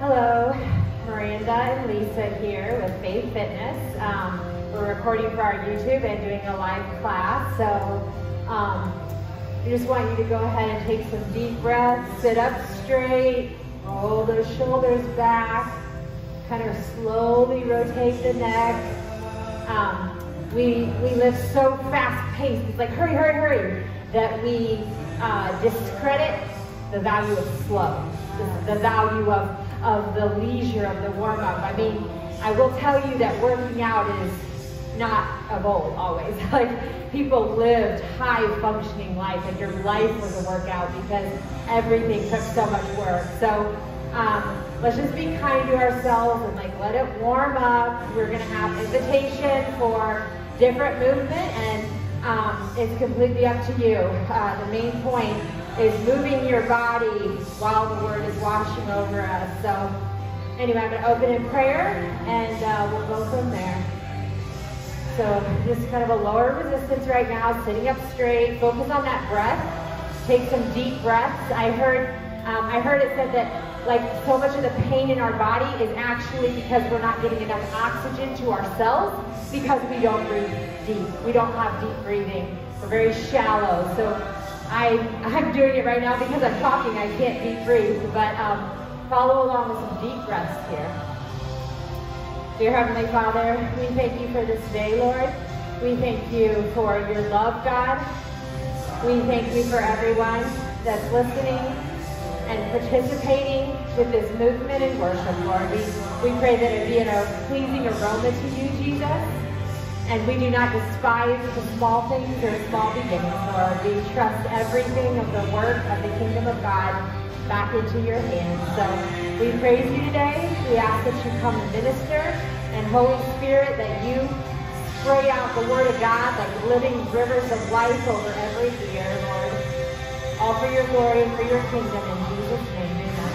Hello, Miranda and Lisa here with Faith Fitness. We're recording for our YouTube and doing a live class, so I just want you to go ahead and take some deep breaths, sit up straight, roll those shoulders back, kind of slowly rotate the neck. We live so fast-paced, it's like hurry, hurry, hurry, that we discredit the value of slow, the value of the leisure, of the warm-up. I mean, I will tell you that working out is not of old, always. Like, people lived high-functioning life, and your life was a workout because everything took so much work. So let's just be kind to ourselves and, like, let it warm up. We're going to have invitation for different movement, and it's completely up to you. The main point is moving your body while the Word is washing over us. So anyway, I'm going to open in prayer, and we'll go from there. So just kind of a lower resistance right now, sitting up straight, focus on that breath, take some deep breaths. I heard it said that, like, so much of the pain in our body is actually because we're not getting enough oxygen to ourselves because we don't breathe deep. We don't have deep breathing. We're very shallow. So I'm doing it right now because I'm talking. I can't deep breathe, but follow along with some deep breaths here. Dear Heavenly Father, we thank you for this day, Lord. We thank you for your love, God. We thank you for everyone that's listening and participating with this movement and worship, Lord. We pray that it be a pleasing aroma to you, Jesus, and we do not despise the small things or small beginnings, Lord. We trust everything of the work of the kingdom of God back into your hands. So we praise you today. We ask that you come and minister, and Holy Spirit, that you spray out the Word of God like living rivers of life over every ear, Lord. All for your glory and for your kingdom, in Jesus' name, amen.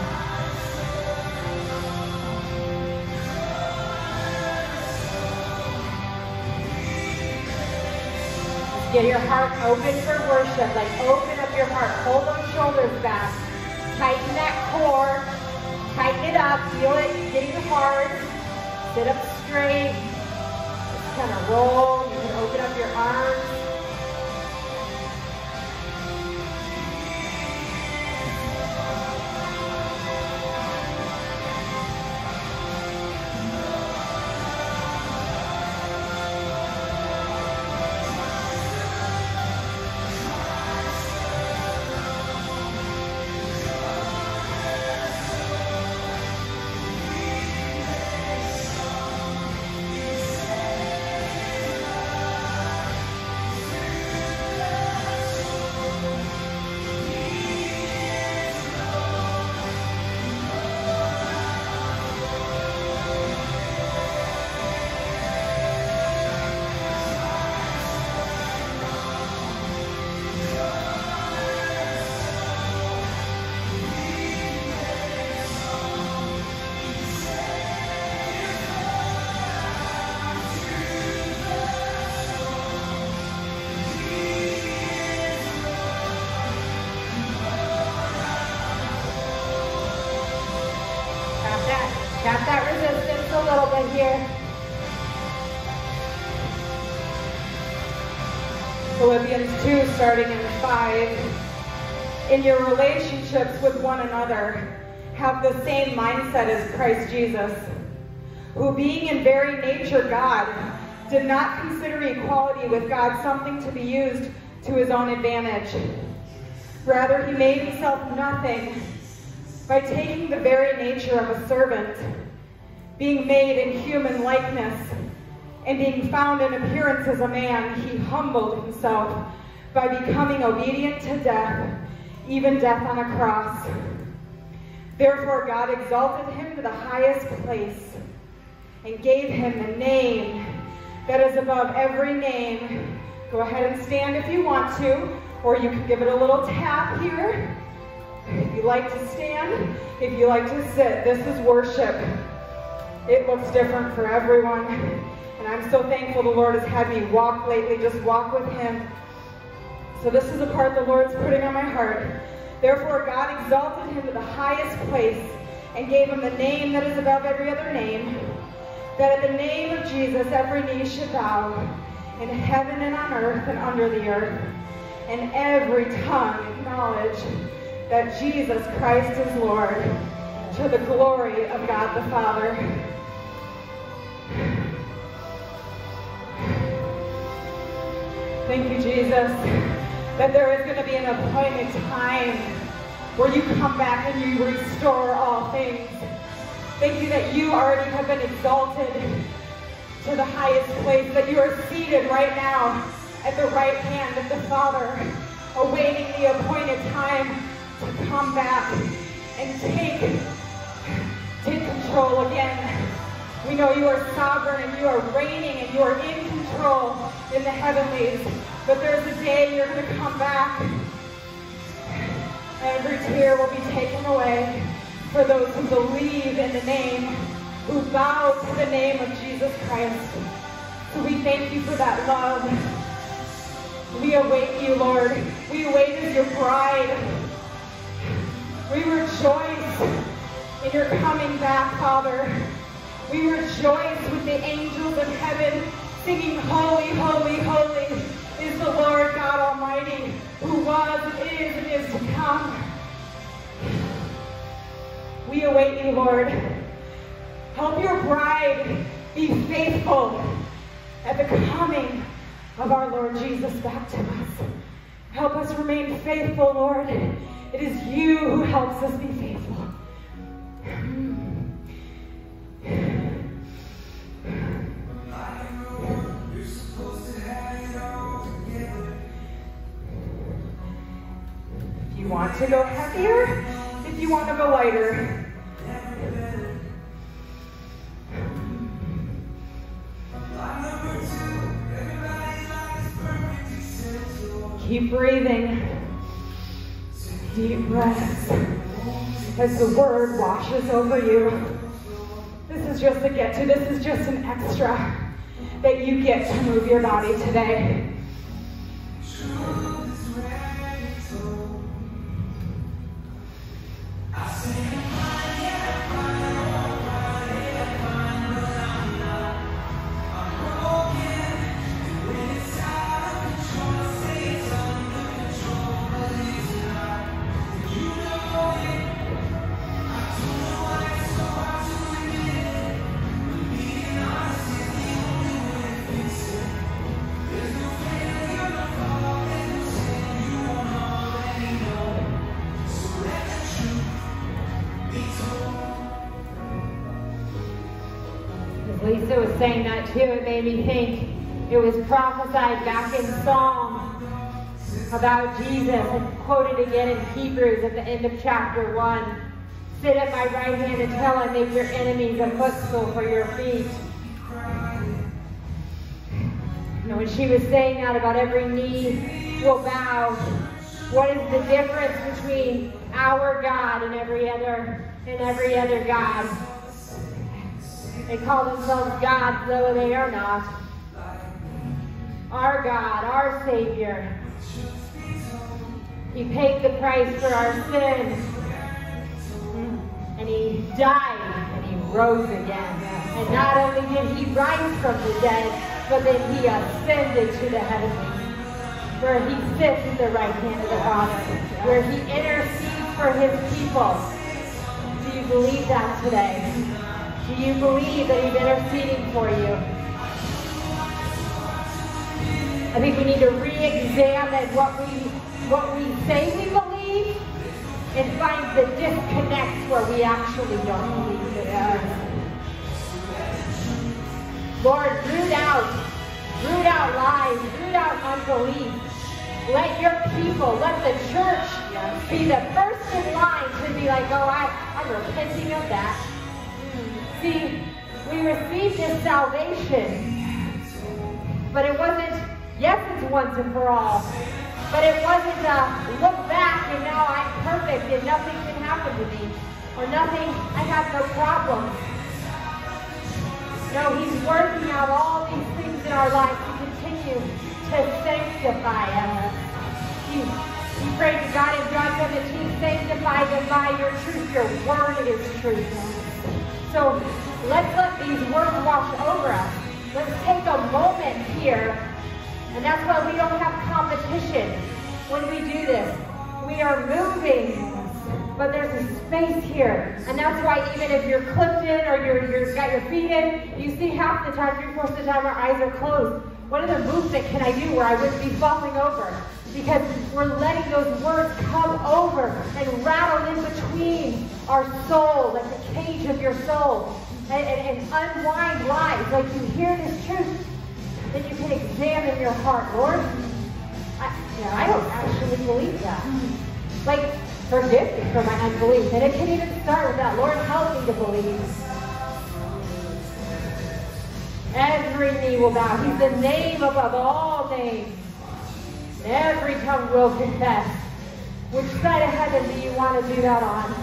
Get your heart open for worship. Like, open up your heart. Pull those shoulders back. Tighten that core, tighten it up, feel it getting hard, sit up straight, just kind of roll, you can open up your arms. Philippians 2, starting in 5. In your relationships with one another, have the same mindset as Christ Jesus, who, being in very nature God, did not consider equality with God something to be used to his own advantage. Rather, he made himself nothing by taking the very nature of a servant, being made in human likeness, and being found in appearance as a man, he humbled himself by becoming obedient to death, even death on a cross. Therefore God exalted him to the highest place and gave him the name that is above every name. Go ahead and stand if you want to, or you can give it a little tap here. If you like to stand, if you like to sit, this is worship. It looks different for everyone. And I'm so thankful the Lord has had me walk lately, just walk with him. So this is the part the Lord's putting on my heart. Therefore God exalted him to the highest place and gave him the name that is above every other name, that at the name of Jesus every knee should bow, in heaven and on earth and under the earth, and every tongue acknowledge that Jesus Christ is Lord, to the glory of God the Father. Thank you, Jesus, that there is going to be an appointed time where you come back and you restore all things. Thank you that you already have been exalted to the highest place, that you are seated right now at the right hand of the Father, awaiting the appointed time to come back and take control again. We know you are sovereign and you are reigning and you are in control in the heavenlies, but there's a day you're going to come back and every tear will be taken away for those who believe in the name, who bow to the name of Jesus Christ. So we thank you for that love. We await you, Lord. We await as your bride. We rejoice in your coming back, Father. We rejoice with the angels of heaven singing, holy, holy, holy is the Lord God Almighty, who was, is, and is to come. We await you, Lord. Help your bride be faithful at the coming of our Lord Jesus back to us. Help us remain faithful, Lord. It is you who helps us be faithful. You're supposed to have it all together. If you want to go heavier, if you want to go lighter, keep breathing, deep breaths as the word washes over you. This is just a get to, this is just an extra that you get to move your body today. Saying that too, it made me think it was prophesied back in Psalm about Jesus, and quoted again in Hebrews at the end of chapter 1. Sit at my right hand until I make your enemies a footstool for your feet. And when she was saying that about every knee will bow, what is the difference between our God and every other God? They call themselves gods, though they are not. Our God, our Savior. He paid the price for our sin. And He died, and He rose again. And not only did He rise from the dead, but then He ascended to the heavens, where He sits at the right hand of the Father, where He intercedes for His people. Do you believe that today? Do you believe that He's interceding for you? I think we need to re-examine what we say we believe and find the disconnects where we actually don't believe it is. Lord, root out lies, root out unbelief. Let your people, let the church be the first in line to be like, oh, I'm repenting of that. See, we received this salvation, but it wasn't, yes, it's once and for all, but it wasn't a look back and now I'm perfect and nothing can happen to me, or nothing, I have no problem. No, He's working out all these things in our life to continue to sanctify us. He We pray to God in John 17, sanctify them by your truth. Your word is truth. So let's let these words wash over us. Let's take a moment here. And that's why we don't have competition when we do this. We are moving, but there's a space here. And that's why even if you're clipped in or you've got your feet in, you see half the time, 3/4 of the time, our eyes are closed. What other movement can I do where I wouldn't be falling over? Because we're letting those words come over and rattle in between our soul, like the cage of your soul, and unwind lies. Like you hear this truth, then you can examine your heart. Lord, I don't actually believe that. Like, forgive me for my unbelief. And it can even start with that. Lord, help me to believe. Every knee will bow. He's the name above all names. Every tongue will confess. Which side of heaven do you want to do that on?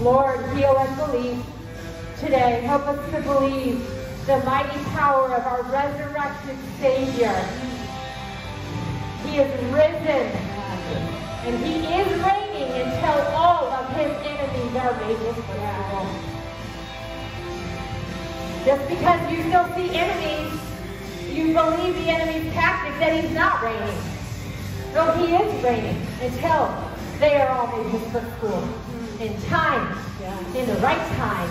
Lord, heal us belief today. Help us to believe the mighty power of our resurrected Savior. He is risen, and he is reigning until all of his enemies are made miserable. Just because you still see enemies, you believe the enemy's tactics that he's not reigning. No, he is reigning until they are all made his footstool. In time, in the right time,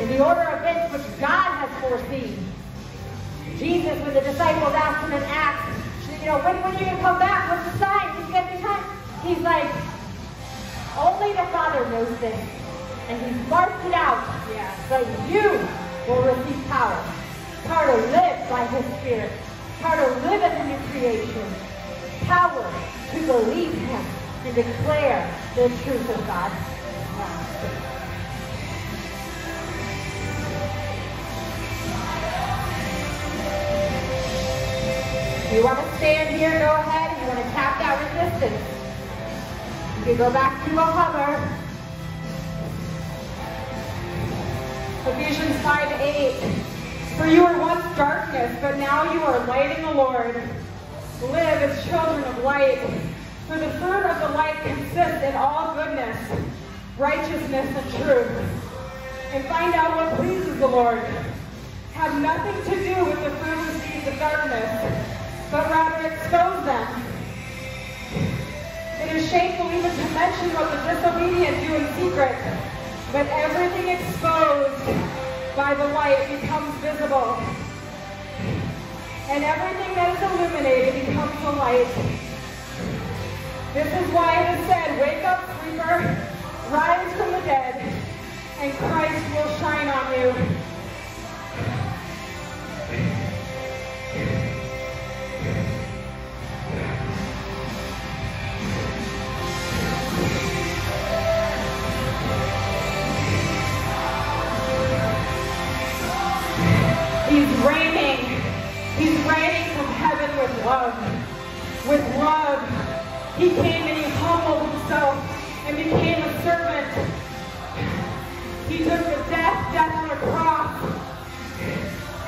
in the order of events which God has foreseen. Jesus, when the disciples asked him in Acts, you know, when are you going to come back? What's the sign? He's going to be time. He's like, only the Father knows this. And he's marked it out. Yeah. But you will receive power. Power to live by his Spirit. Power to live as a new creation. Power to believe him and declare the truth of God. You want to stand here, go ahead. You want to tap that resistance. You can go back to a hover. Ephesians 5:8. For you were once darkness, but now you are light in the Lord. Live as children of light. For the fruit of the light consists in all goodness, righteousness, and truth. And find out what pleases the Lord. Have nothing to do with the fruit of seeds of darkness, but rather expose them. It is shameful even to mention what the disobedient do in secret, but everything exposed by the light becomes visible, and everything that is illuminated becomes the light. This is why it is said, wake up, sleeper, rise from the dead, and Christ will shine on you. With love, he came and he humbled himself and became a servant. He took the death on a cross.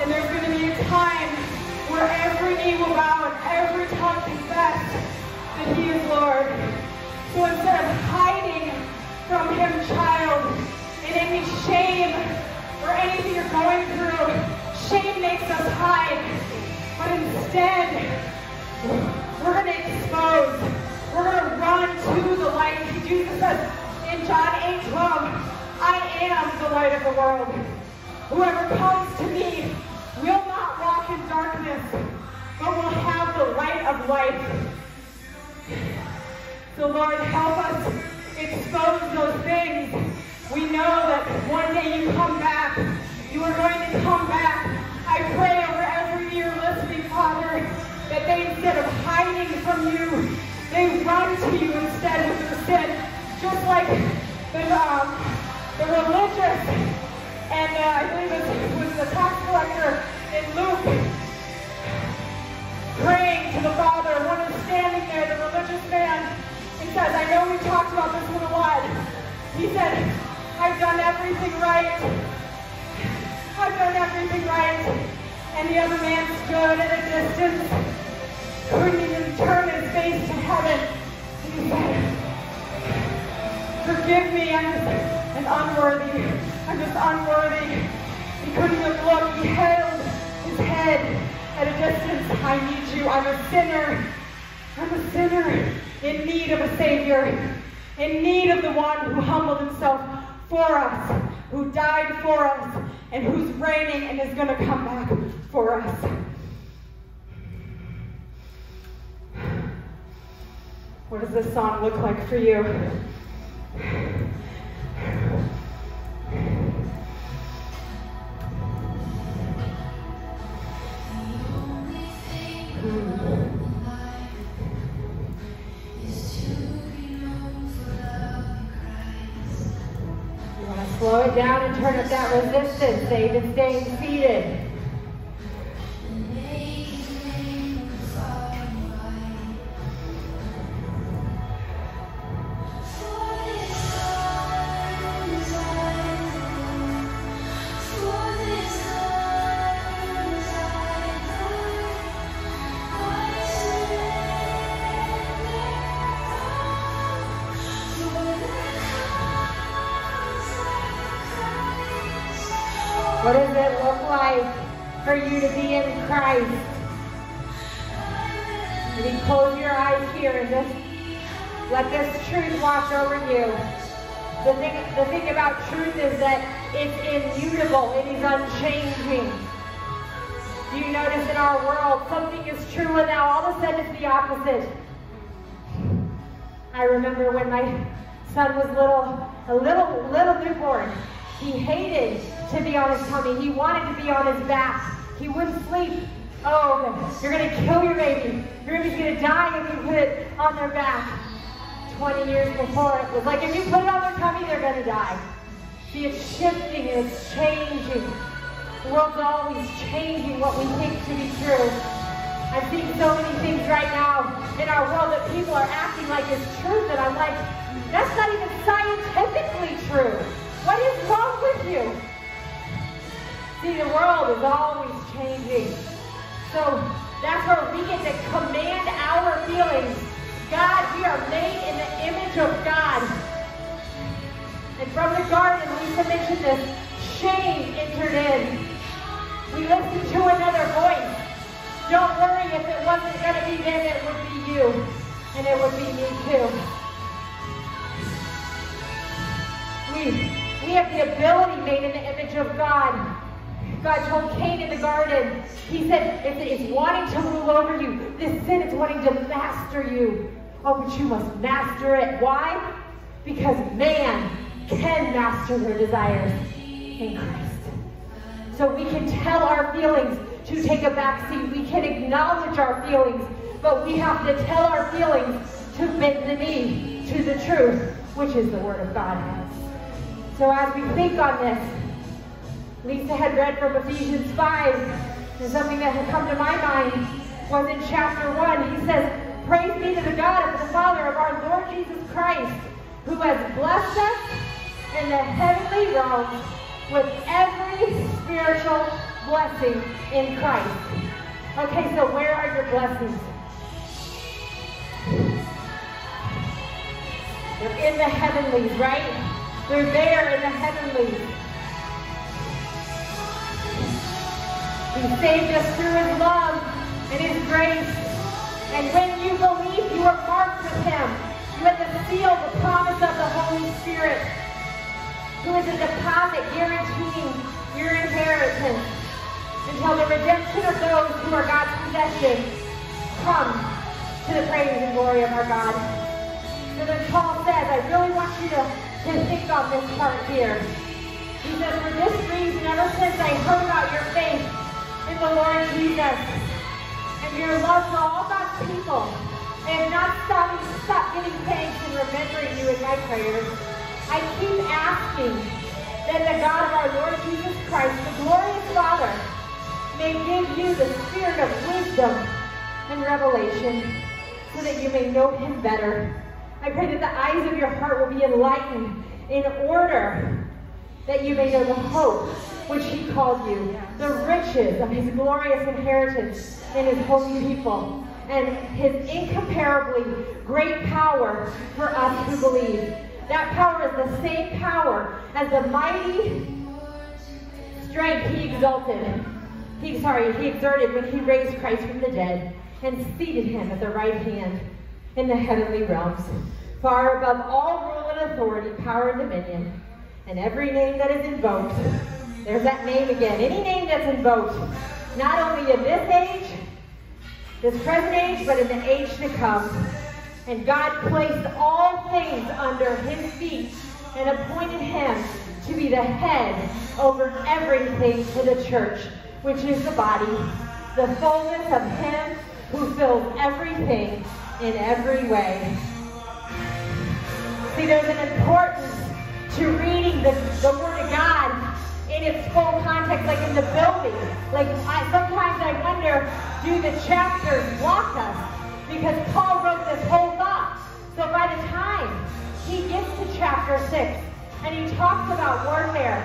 And there's going to be a time where every knee will bow and every tongue confess that he is Lord. So instead of hiding from him, child, in any shame or anything you're going through, shame makes us hide. But instead, we're going to expose. We're going to run to the light. Jesus says in John 8:12, I am the light of the world. Whoever comes to me will not walk in darkness, but will have the light of life. So Lord, help us expose those things. We know that one day you come back. You are going to come back. I pray over every year listening, Father, that they, instead of hiding from you, they run to you instead with their sin. Just like the religious, and I believe it was the tax collector in Luke, praying to the Father. One is standing there, the religious man, and says, I know we talked about this one a lot. He said, I've done everything right. I've done everything right. And the other man stood at a distance. where you can turn and face to heaven and you say, forgive me, I'm just unworthy. He couldn't have looked. He held his head at a distance. I need you. I'm a sinner in need of a Savior, in need of the one who humbled himself for us, who died for us, and who's reigning and is going to come back for us. What does this song look like for you? Slow it down and turn up that resistance. Say to stay seated. What does it look like for you to be in Christ? Maybe close your eyes here and just let this truth wash over you. The thing about truth is that it's immutable, it is unchanging. Do you notice in our world something is true and now all of a sudden it's the opposite? I remember when my son was a little newborn. He hated to be on his tummy. He wanted to be on his back. He wouldn't sleep. Oh, you're going to kill your baby. Your baby's going to die if you put it on their back. 20 years before, it was like, if you put it on their tummy, they're going to die. See, it's shifting and it's changing. The world's always changing what we think to be true. I'm seeing so many things right now in our world that people are acting like it's truth, and I'm like, that's not even scientifically true. What is wrong with you? See, the world is always changing. So that's where we get to command our feelings. God, we are made in the image of God. And from the garden, Lisa mentioned this, shame entered in. We listened to another voice. Don't worry, if it wasn't going to be them, it would be you. And it would be me too. We have the ability made in the image of God. God told Cain in the garden, he said, if it is wanting to rule over you, this sin is wanting to master you. Oh, but you must master it. Why? Because man can master their desires in Christ. So we can tell our feelings to take a back seat. We can acknowledge our feelings, but we have to tell our feelings to bend the knee to the truth, which is the Word of God. So as we think on this, Lisa had read from Ephesians 5, and something that had come to my mind was in chapter 1. He says, praise be to the God and the Father of our Lord Jesus Christ, who has blessed us in the heavenly realms with every spiritual blessing in Christ. Okay, so where are your blessings? They're in the heavenlies, right? They're there in the heavenlies. He saved us through his love and his grace. And when you believe, you are marked with him. You have to seal the promise of the Holy Spirit, who is a deposit guaranteeing your inheritance until the redemption of those who are God's possession comes to the praise and glory of our God. So then Paul says, I really want you to think on this part here. He says, for this reason, ever since I heard about your faith in the Lord Jesus and your love for all God's people, I have not stopped giving thanks and remembering you in my prayers. I keep asking that the God of our Lord Jesus Christ, the glorious Father, may give you the spirit of wisdom and revelation so that you may know him better. I pray that the eyes of your heart will be enlightened in order that you may know the hope which he called you, the riches of his glorious inheritance in his holy people, and his incomparably great power for us who believe. That power is the same power as the mighty strength he exerted when he raised Christ from the dead and seated him at the right hand in the heavenly realms, far above all rule and authority, power and dominion, and every name that is invoked. There's that name again. Any name that's invoked, not only in this age, this present age, but in the age to come. And God placed all things under his feet and appointed him to be the head over everything to the church, which is the body, the fullness of him who fills everything in every way. See, there's an importance to reading the Word of God in its full context, like in the building. Like, sometimes I wonder, do the chapters block us? Because Paul wrote this whole book. So by the time he gets to chapter 6 and he talks about warfare,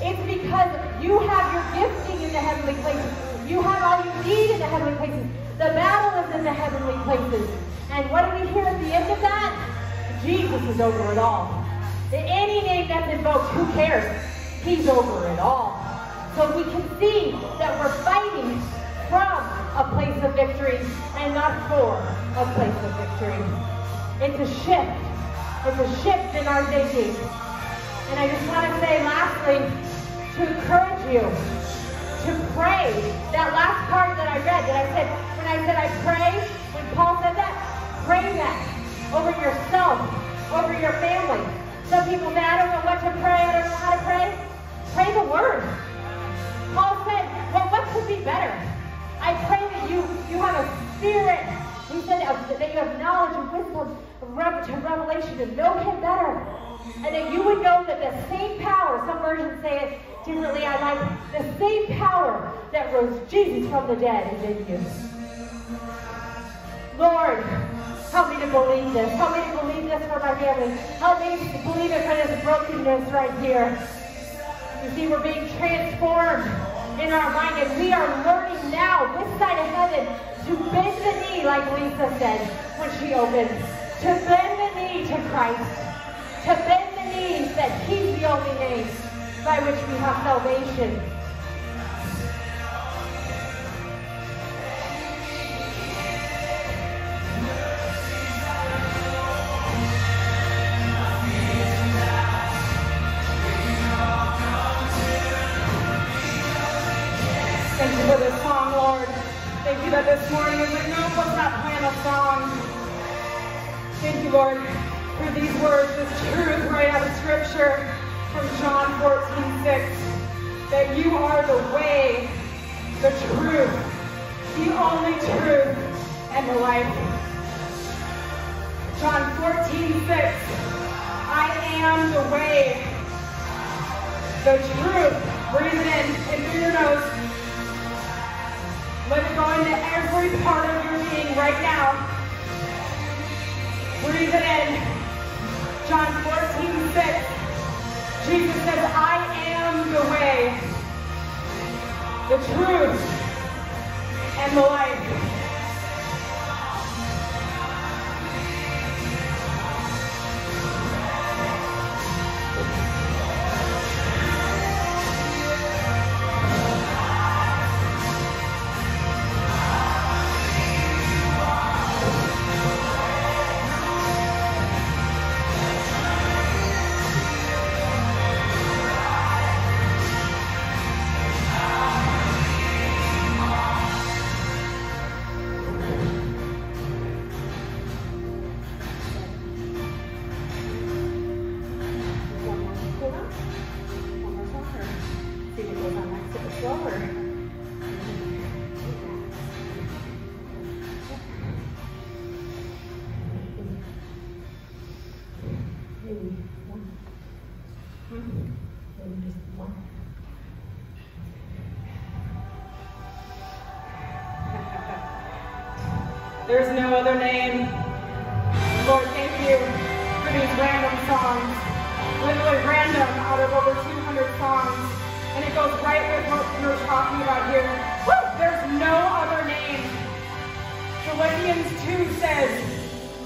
it's because you have your gifting in the heavenly places. You have all you need in the heavenly places. The battle is in the heavenly places. And what do we hear at the end of that? Jesus is over it all. Any name that's invoked, who cares? He's over it all. So we can see that we're fighting from a place of victory and not for a place of victory. It's a shift. It's a shift in our thinking. And I just want to say lastly, to encourage you to pray. That last part that I read, when I said I pray, when Paul said that, pray that over yourself, over your family. Some people say, I don't know what to pray, I don't know how to pray. Pray the word. Paul said, well, what could be better? I pray that you have a spirit. He said that you have knowledge and wisdom to revelation to know him better. And that you would know that the same power, some versions say it differently, I like, the same power that rose Jesus from the dead is in you. Lord, help me to believe this. Help me to believe this for my family. Help me to believe it for this brokenness right here. You see, we're being transformed in our mind, and we are learning now, this side of heaven, to bend the knee, like Lisa said when she opened, to bend the knee to Christ, to bend the knee that he's the only name by which we have salvation. That this morning as a group was not playing a song. Thank you, Lord, for these words, this truth right out of Scripture from John 14:6, that you are the way, the truth, the only truth, and the life. John 14:6, I am the way, the truth, breathe it in through your nose. Let it go into every part of your being right now. Breathe it in. John 14:6. Jesus says, I am the way, the truth, and the life. There's no other name. Lord, thank you for these random songs. Literally random out of over 200 songs. And it goes right with what we were talking about here. Woo! There's no other name. Philippians 2 says,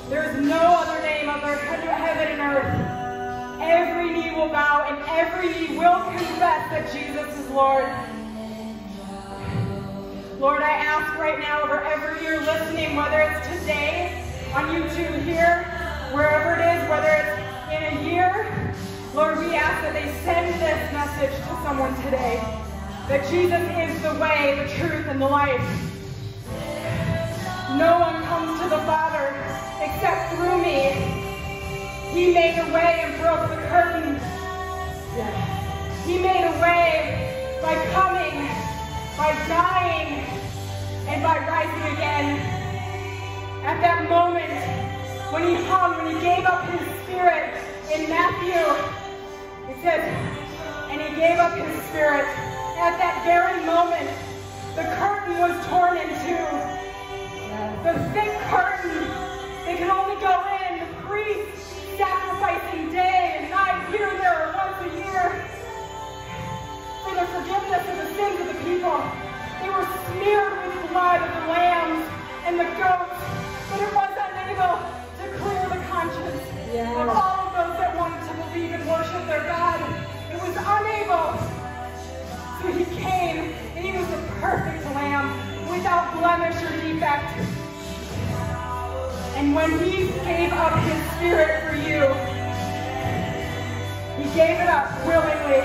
there is no other name under heaven and earth. Every knee will bow and every knee will confess that Jesus is Lord. Lord, I ask right now, wherever you're listening, whether it's today, on YouTube here, wherever it is, whether it's in a year, Lord, we ask that they send this message to someone today, that Jesus is the way, the truth, and the life. No one comes to the Father except through me. He made a way and broke the curtain. He made a way by coming, by dying, and by rising again. At that moment, when he hung, when he gave up his spirit in Matthew, it says, and he gave up his spirit. At that very moment, the curtain was torn in two. The thick curtain, they could only go in, the priest sacrificing day and night here and there once a year, for the forgiveness of the sins of the people. They were smeared with the blood of the lambs and the goats, but it was unable to clear the conscience of all of those that wanted to believe and worship their God. It was unable. So he came, and he was the perfect lamb without blemish or defect. And when he gave up his spirit for you, he gave it up willingly.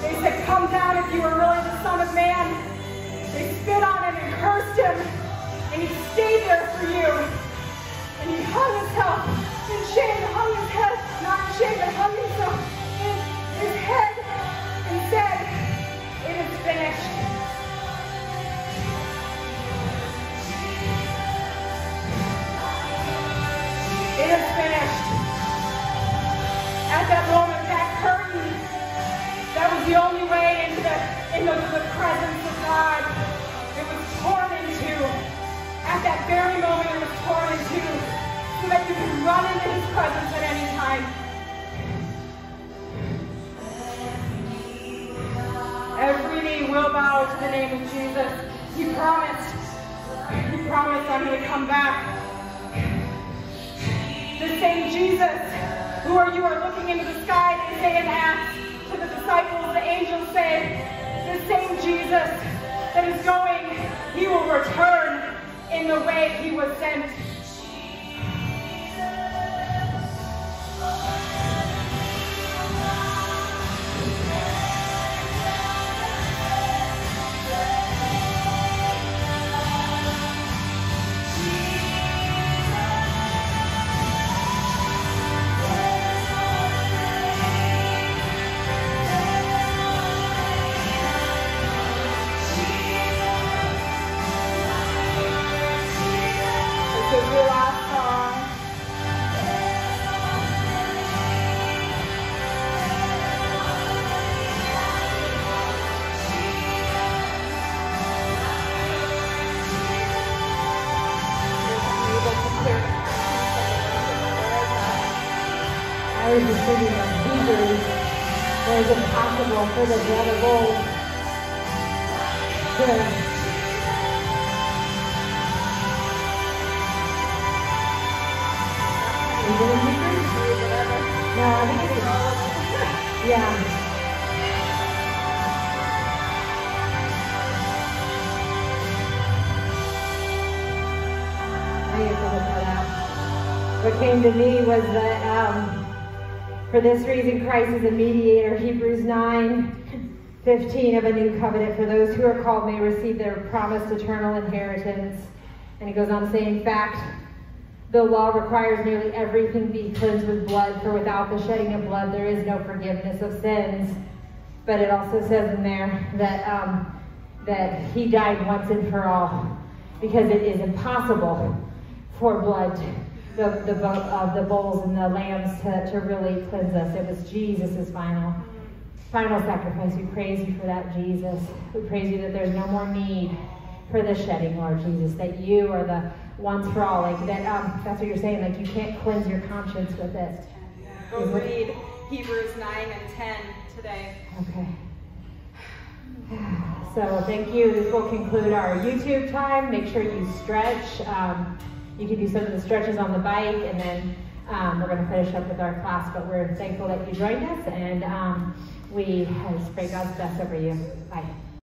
They said, come down if you were really the Son of Man. They spit on him and cursed him, and he stayed there for you. And he hung himself in shame, hung his head, not in shame, but hung himself in his head and said, it is finished. It is finished. At that moment, that curtain, that was the only way into the presence of God. It was torn in two. At that very moment, it was torn in two, so that you could run into his presence at any time. Every knee will bow to the name of Jesus. He promised I'm going to come back. The same Jesus who you are looking into the sky and say in Acts, to the disciples, the angels say, the same Jesus that is going, he will return in the way he was sent. For the blood of gold What came to me was that for this reason, Christ is a mediator, Hebrews 9:15, of a new covenant. For those who are called may receive their promised eternal inheritance. And it goes on saying, in fact, the law requires nearly everything be cleansed with blood, for without the shedding of blood, there is no forgiveness of sins. But it also says in there that, that he died once and for all, because it is impossible for blood the bulls and the lambs to really cleanse us. It was Jesus' final sacrifice. We praise you for that, Jesus. We praise you that there's no more need for the shedding, Lord Jesus, that you are the once for all. Like that, that's what you're saying, like you can't cleanse your conscience with this. Go read Hebrews 9 and 10 today. Okay. So thank you. This will conclude our YouTube time. Make sure you stretch. You can do some of the stretches on the bike, and then we're going to finish up with our class. But we're thankful that you joined us, and we just pray God's best over you. Bye.